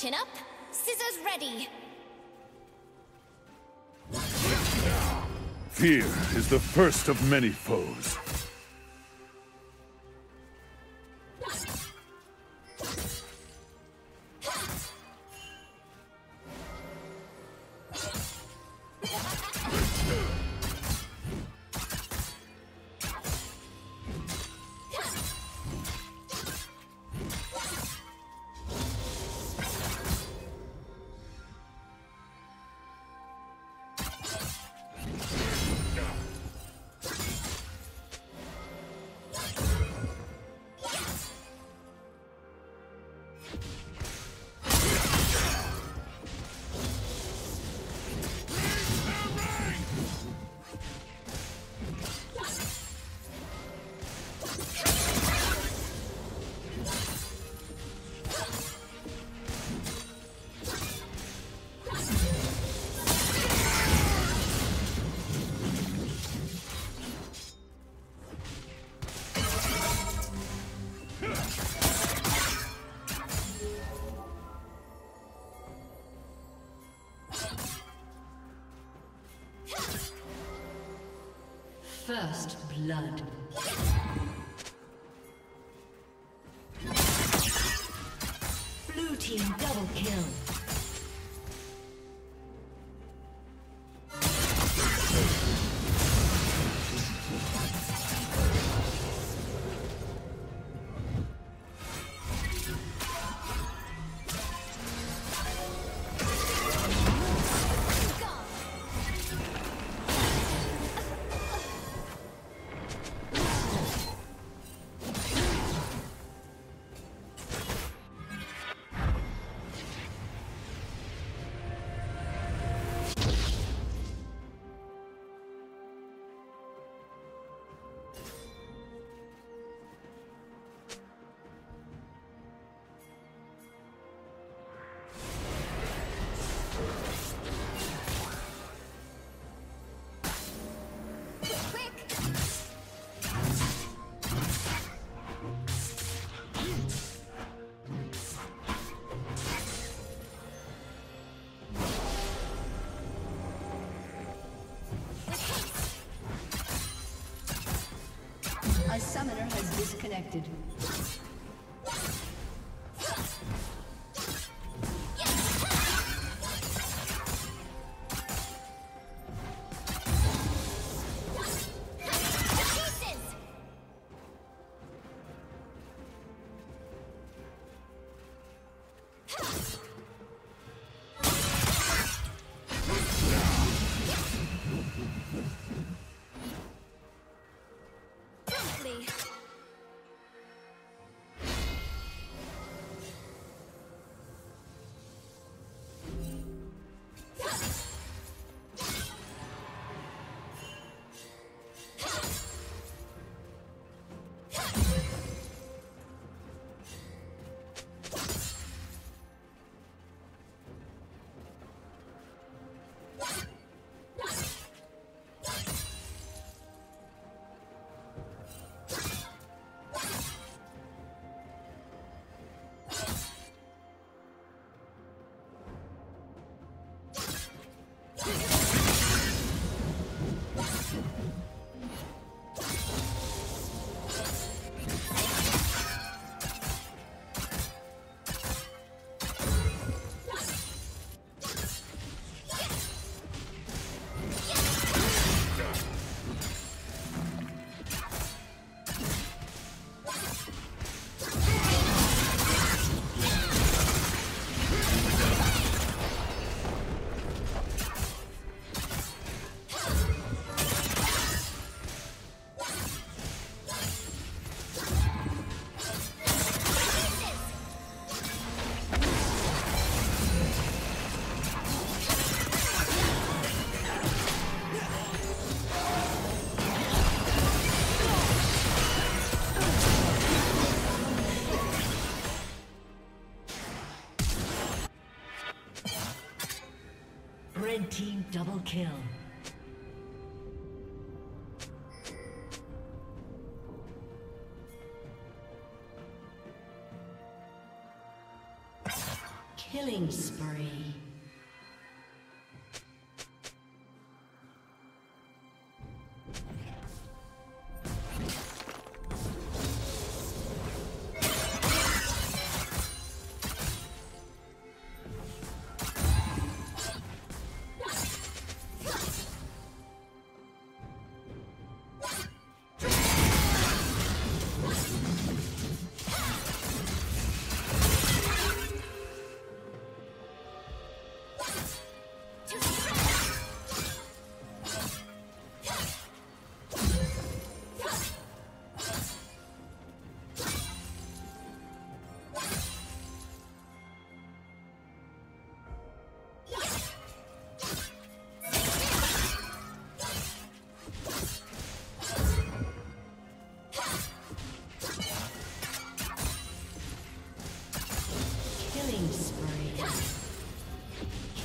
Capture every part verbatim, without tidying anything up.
Chin up, scissors ready. Fear is the first of many foes. First blood. Blue team double kill. A summoner has disconnected. Team double kill. Killing spree.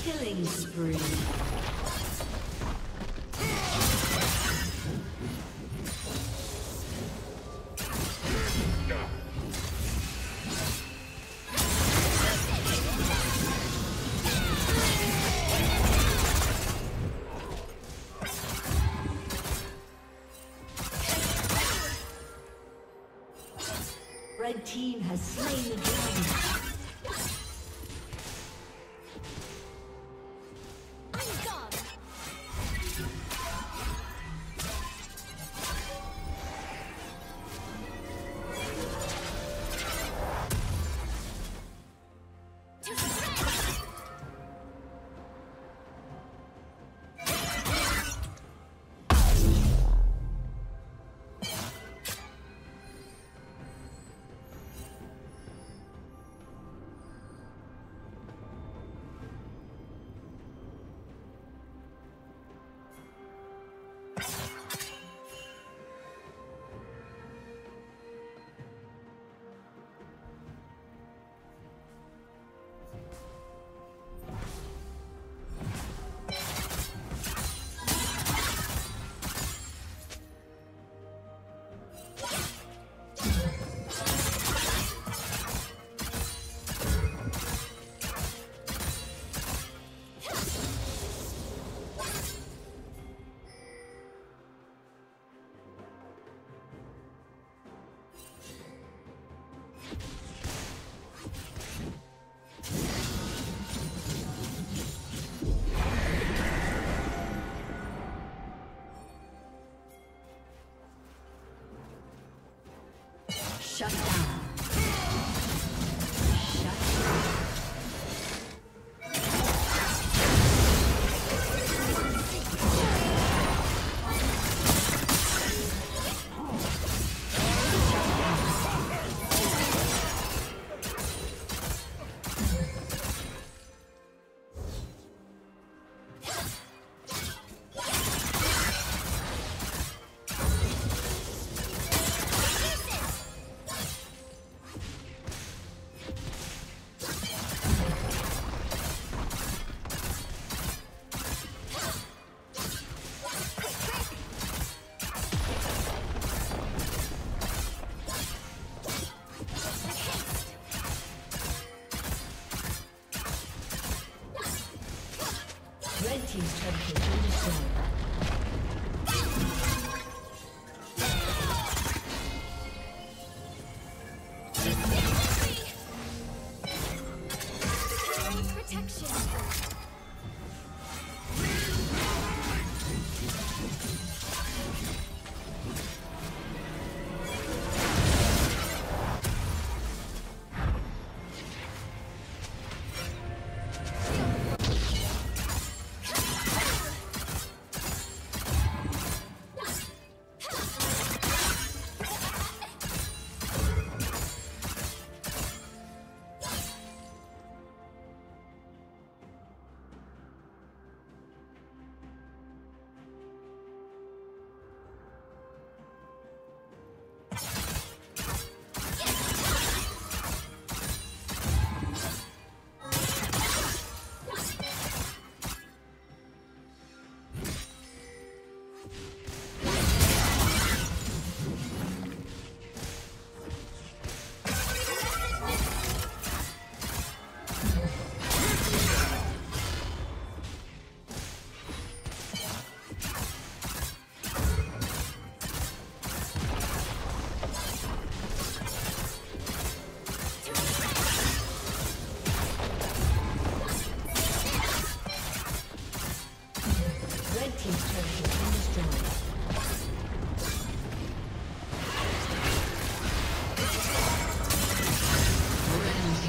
Killing spree. Red team has slain the dragon. Shut down.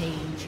age.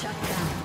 Shut down.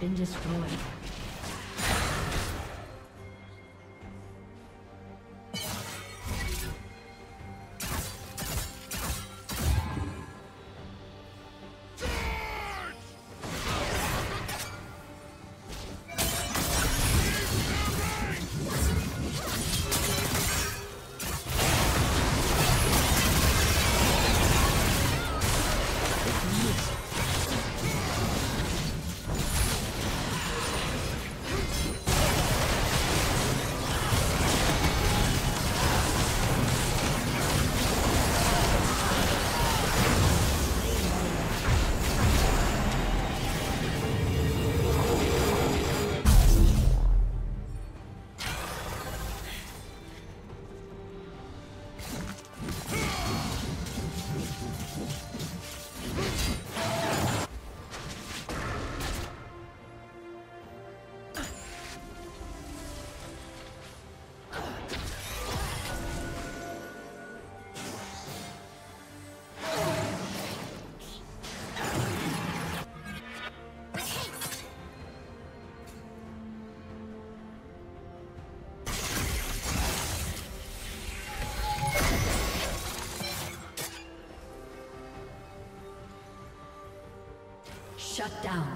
Destroyed. Shut down.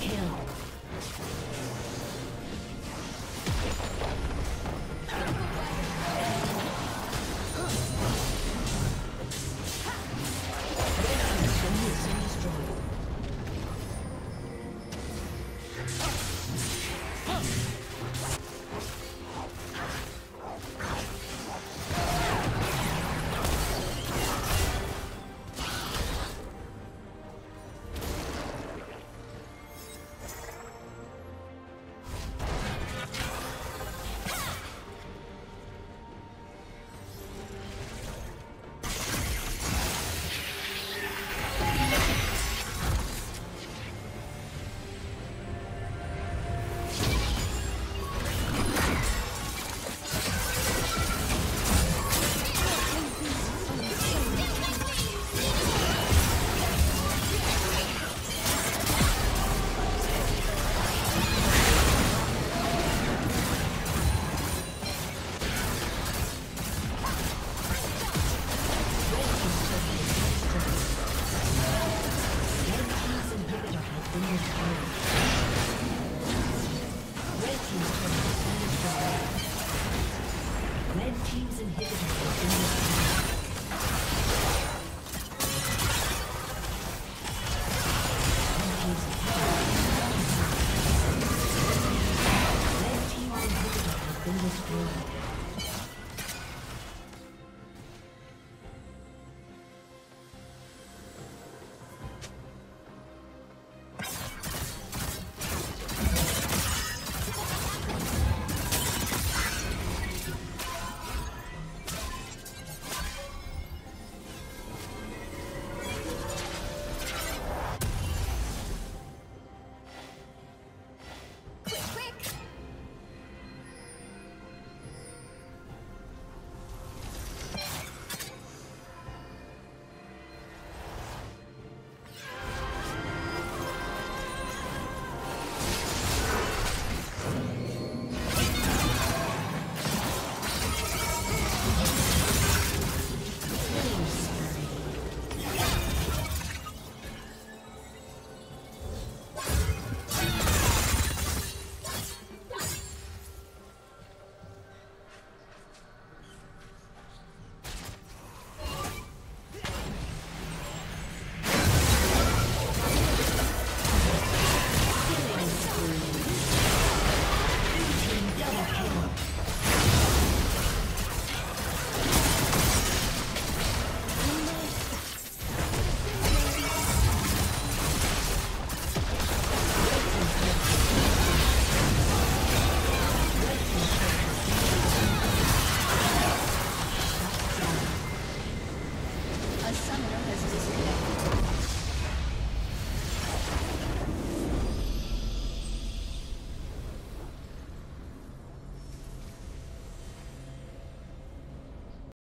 Kill.